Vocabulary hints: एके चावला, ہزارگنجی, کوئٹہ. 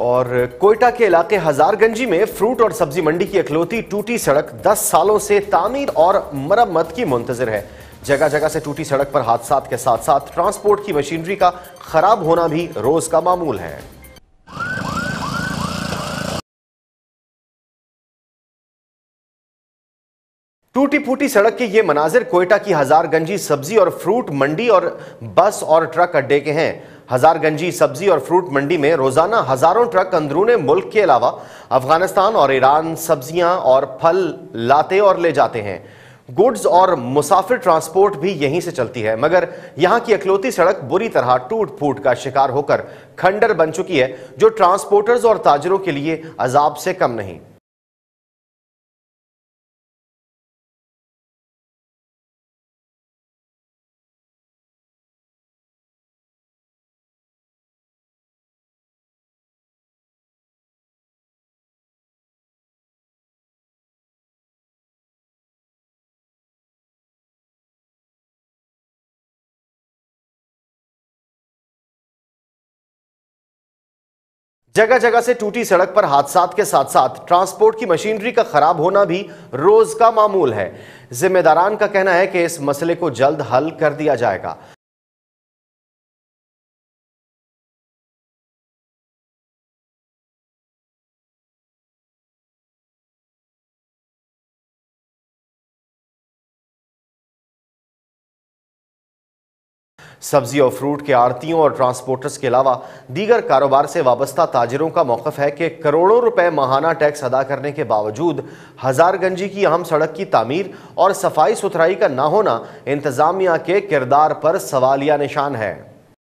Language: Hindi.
और कोयटा के इलाके हजारगंजी में फ्रूट और सब्जी मंडी की अखलौती टूटी सड़क 10 सालों से तामीर और मरम्मत की मुंतजर है। जगह जगह से टूटी सड़क पर हादसात के साथ साथ ट्रांसपोर्ट की मशीनरी का खराब होना भी रोज का मामूल है। टूटी फूटी सड़क के ये मनाजिर कोयटा की हजारगंजी सब्जी और फ्रूट मंडी और बस और ट्रक अड्डे के हैं। हजारगंजी सब्जी और फ्रूट मंडी में रोजाना हजारों ट्रक अंदरूने मुल्क के अलावा अफगानिस्तान और ईरान सब्जियां और फल लाते और ले जाते हैं। गुड्स और मुसाफिर ट्रांसपोर्ट भी यहीं से चलती है, मगर यहाँ की अखलौती सड़क बुरी तरह टूट फूट का शिकार होकर खंडर बन चुकी है, जो ट्रांसपोर्टर्स और ताजरों के लिए अजाब से कम नहीं। जगह जगह से टूटी सड़क पर हादसात के साथ साथ ट्रांसपोर्ट की मशीनरी का खराब होना भी रोज का मामूल है। जिम्मेदारान का कहना है कि इस मसले को जल्द हल कर दिया जाएगा। सब्जी और फ्रूट के आड़तियों और ट्रांसपोर्टर्स के अलावा दीगर कारोबार से वाबस्ता ताजिरों का मौकफ है कि करोड़ों रुपए माहाना टैक्स अदा करने के बावजूद हजारगंजी की अहम सड़क की तामीर और सफाई सुथराई का ना होना इंतजामिया के किरदार पर सवालिया निशान है।